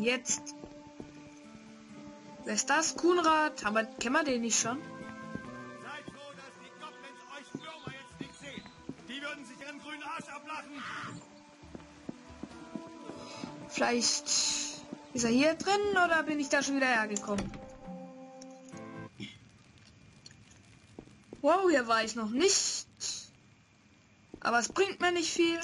Jetzt. Wer ist das? Kunrad? Kennen wir den nicht schon? Seid froh, dass die Goblins euch Bloma jetzt nicht sehen. Die würden sich ihren grünen Arsch ablachen. Vielleicht ist er hier drin oder bin ich da schon wieder hergekommen? Wow, hier war ich noch nicht. Aber es bringt mir nicht viel.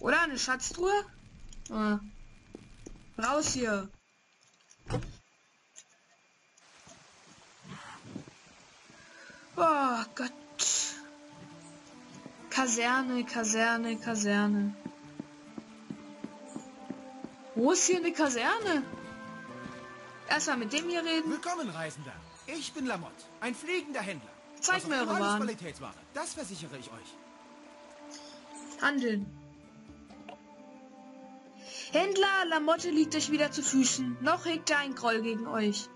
Oder eine Schatztruhe? Ah. Raus hier. Oh Gott. Kaserne, Kaserne, Kaserne. Wo ist hier eine Kaserne? Erstmal mit dem hier reden. Willkommen, Reisender. Ich bin Lamotte, ein fliegender Händler. Zeig mir eure Waren. Das versichere ich euch. Handeln. Händler, Lamotte liegt euch wieder zu Füßen. Noch hegt er einen Groll gegen euch.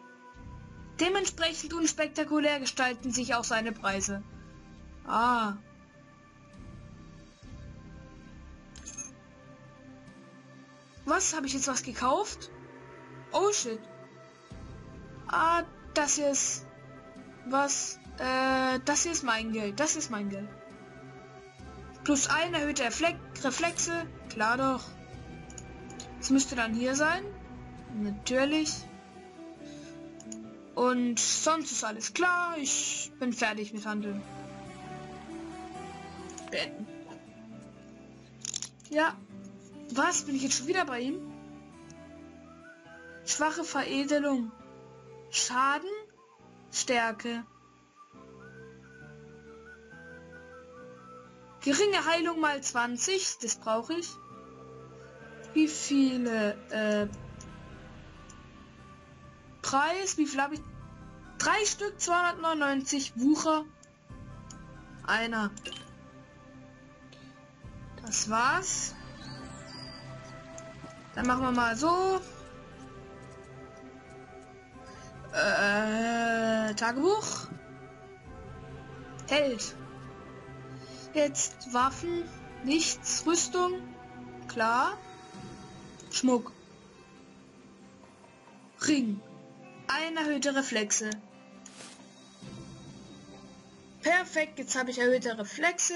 Dementsprechend unspektakulär gestalten sich auch seine Preise. Ah. Was? Habe ich jetzt was gekauft? Oh shit. Ah, das hier ist... Was? Das hier ist mein Geld. Das ist mein Geld. Plus 1 erhöhte Reflexe. Klar doch. Das müsste dann hier sein. Natürlich. Und sonst ist alles klar. Ich bin fertig mit Handeln. Beenden. Ja. Was? Bin ich jetzt schon wieder bei ihm? Schwache Veredelung. Schaden? Stärke. Geringe Heilung mal 20. Das brauche ich. Wie viele, Preis, wie viel habe ich? 3 Stück, 299, Wucher. Einer. Das war's. Dann machen wir mal so. Tagebuch. Held. Jetzt Waffen, nichts, Rüstung. Klar. Schmuck. Ring. Ein erhöhte Reflexe. Perfekt, jetzt habe ich erhöhte Reflexe.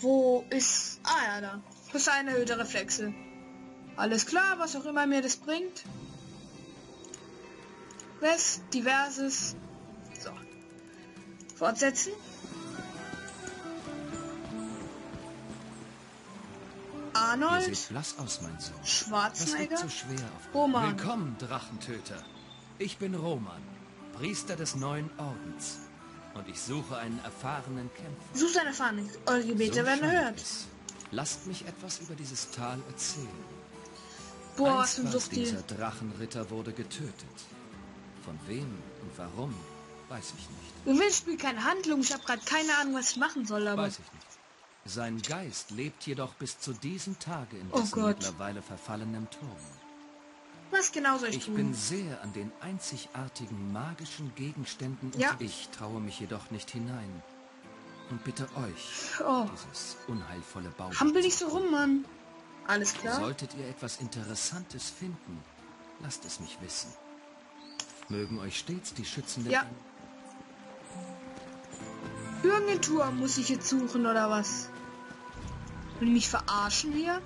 Wo ist... Ah ja, da. Plus eine erhöhte Reflexe. Alles klar, was auch immer mir das bringt. Quest, diverses. So. Fortsetzen. Arnold. Ihr seht blass aus, mein Sohn. Schwarzenegger. Das liegt so schwer auf Roman. Willkommen, Drachentöter. Ich bin Roman, Priester des neuen Ordens. Und ich suche einen erfahrenen Kämpfer. Suchst einen erfahrenen. Eure Gebete werden erhört. Lasst mich etwas über dieses Tal erzählen. Boah, was für ein Suchtil. Dieser Drachenritter wurde getötet. Von wem und warum, weiß ich nicht. Du willst mir keine Handlung. Ich habe gerade keine Ahnung, was ich machen soll, aber... Weiß ich nicht. Sein Geist lebt jedoch bis zu diesem Tage in dessen mittlerweile verfallenem Turm. Was genau soll ich tun? Ich bin sehr an den einzigartigen magischen Gegenständen und ich traue mich jedoch nicht hinein. Und bitte euch, dieses unheilvolle Bauwerk. Hampel nicht so rum, Mann. Alles klar. Solltet ihr etwas Interessantes finden, lasst es mich wissen. Mögen euch stets die schützenden... Ja. Irgendeinen Turm muss ich jetzt suchen, oder was? Will mich verarschen hier?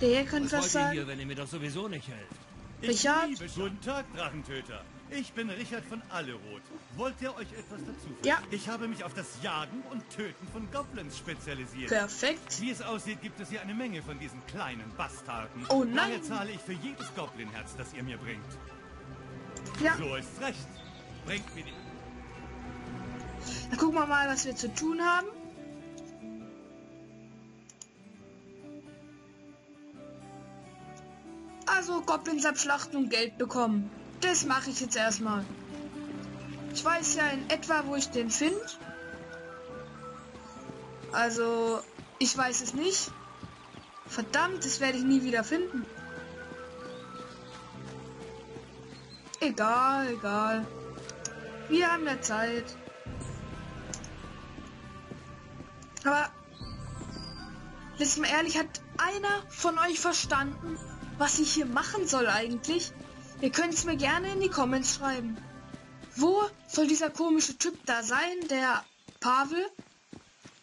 Der hier könnte was sein. Hier, wenn ihr mir doch sowieso nicht helft. Richard? Guten Tag, Drachentöter. Ich bin Richard von Alleroth. Wollt ihr euch etwas dazu finden? Ja. Ich habe mich auf das Jagen und Töten von Goblins spezialisiert. Perfekt. Wie es aussieht, gibt es hier eine Menge von diesen kleinen Bastarden. Oh nein. Daher zahle ich für jedes Goblinherz, das ihr mir bringt. Ja. So ist recht. Bringt mir die... Dann gucken wir mal, was wir zu tun haben. Also Goblins abschlachten und Geld bekommen. Das mache ich jetzt erstmal. Ich weiß ja in etwa, wo ich den finde. Also, ich weiß es nicht. Verdammt, das werde ich nie wieder finden. Egal, egal. Wir haben ja Zeit. Aber Jetzt mal ehrlich, hat einer von euch verstanden, was ich hier machen soll eigentlich? Ihr könnt es mir gerne in die Comments schreiben. Wo soll dieser komische Typ da sein, der Pavel?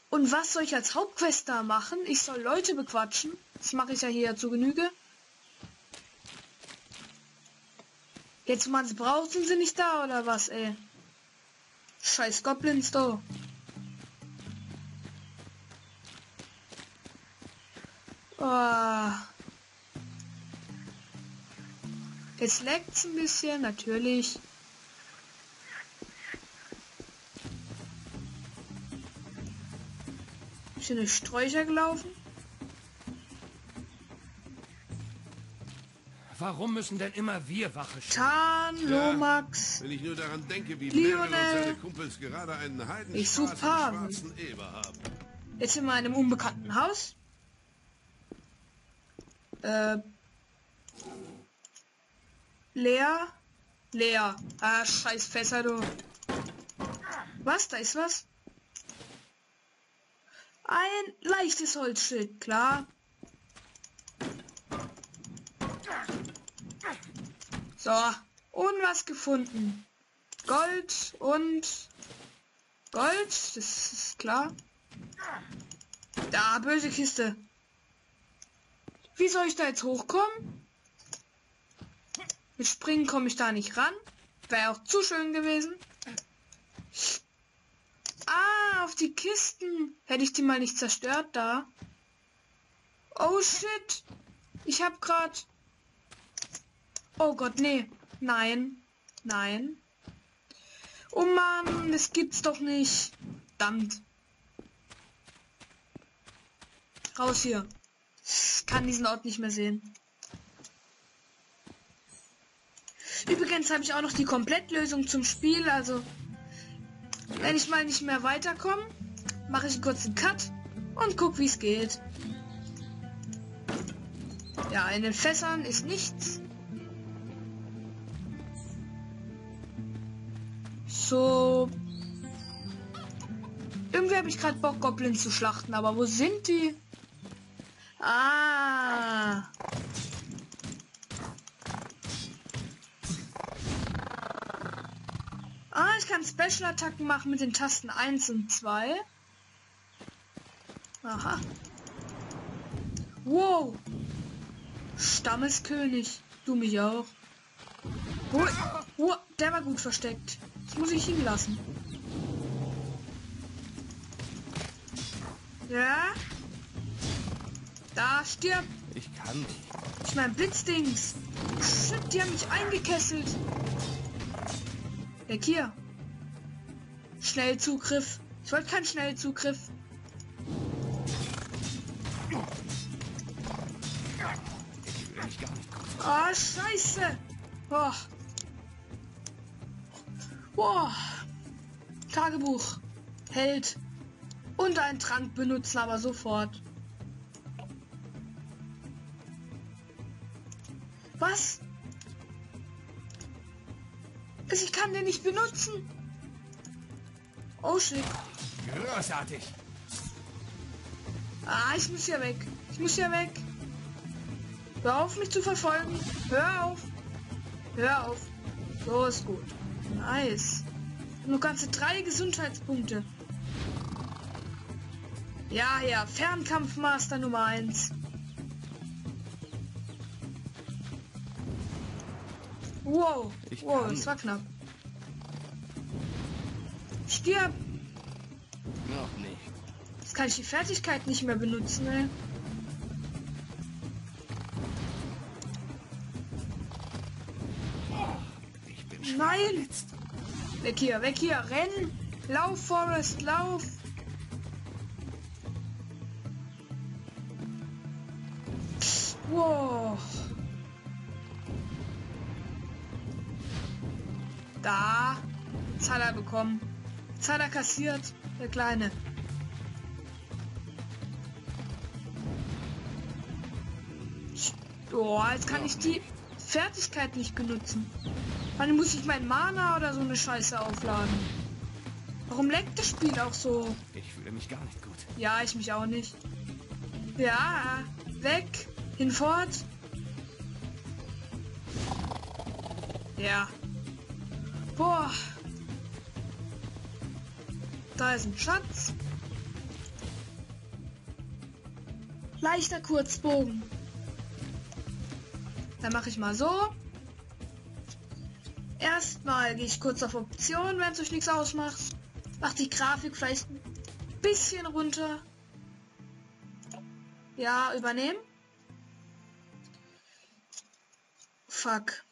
Und was soll ich als Hauptquest da machen? Ich soll Leute bequatschen. Das mache ich ja hier zu Genüge. Jetzt, wo man es braucht, sind sie nicht da, oder was, ey? Scheiß Goblins, doch. Oh. Jetzt leckt's ein bisschen, natürlich. Ist hier durch Sträucher gelaufen? Warum müssen denn immer wir Wache stehen? Tarn, Lomax. Ja, wenn ich nur daran denke, wie Lionel und seine Kumpels gerade einen schwarzen Eber haben. Jetzt sind wir in einem unbekannten Haus. Leer. Leer. Ah, scheiß Fässer, du. Was? Da ist was? Ein leichtes Holzschild, klar. So, und was gefunden. Gold und Gold, das ist klar. Da, böse Kiste. Wie soll ich da jetzt hochkommen? Mit Springen komme ich da nicht ran. Wäre auch zu schön gewesen. Ah, auf die Kisten. Hätte ich die mal nicht zerstört da. Oh shit. Ich habe gerade... Oh Gott, nee. Nein. Nein. Oh Mann, das gibt's doch nicht. Verdammt. Raus hier. Ich kann diesen Ort nicht mehr sehen. Übrigens habe ich auch noch die Komplettlösung zum Spiel. Also, wenn ich mal nicht mehr weiterkomme, mache ich einen kurzen Cut und guck, wie es geht. Ja, in den Fässern ist nichts. So. Irgendwie habe ich gerade Bock, Goblins zu schlachten, aber wo sind die? Ah. Ah, ich kann Special-Attacken machen mit den Tasten 1 und 2. Aha. Wow. Stammeskönig. Du mich auch. Oh, der war gut versteckt. Das muss ich ihn lassen. Ja. Da, stirb. Ich kann nicht. Ich mein Blitzdings. Shit, die haben mich eingekesselt. Weg hier. Schnellzugriff. Ich wollte keinen Schnellzugriff. Ah, oh, scheiße. Oh. Wow. Tagebuch. Held. Und einen Trank benutzen, aber sofort. Was? Ich kann den nicht benutzen. Oh shit. Großartig. Ah, ich muss hier weg. Ich muss hier weg. Hör auf, mich zu verfolgen. Hör auf. Hör auf. So ist gut. Nice. Nur ganze 3 Gesundheitspunkte. Ja, ja. Fernkampfmaster Nummer 1. Wow. Wow, das war knapp. Stirb. Noch nicht. Jetzt kann ich die Fertigkeit nicht mehr benutzen, ey. Nein! Weg hier, weg hier, renn! Lauf, Forest, lauf! Wow! Da! Jetzt hat er bekommen. Jetzt hat er kassiert, der Kleine. Oh, jetzt kann ich die Fertigkeit nicht benutzen. Wann muss ich mein Mana oder so eine Scheiße aufladen? Warum leckt das Spiel auch so? Ich fühle mich gar nicht gut. Ja, ich mich auch nicht. Ja, weg, hinfort. Ja. Boah. Da ist ein Schatz. Leichter Kurzbogen. Dann mache ich mal so. Erstmal gehe ich kurz auf Optionen, wenn es euch nichts ausmacht. Mach die Grafik vielleicht ein bisschen runter. Ja, übernehmen. Fuck.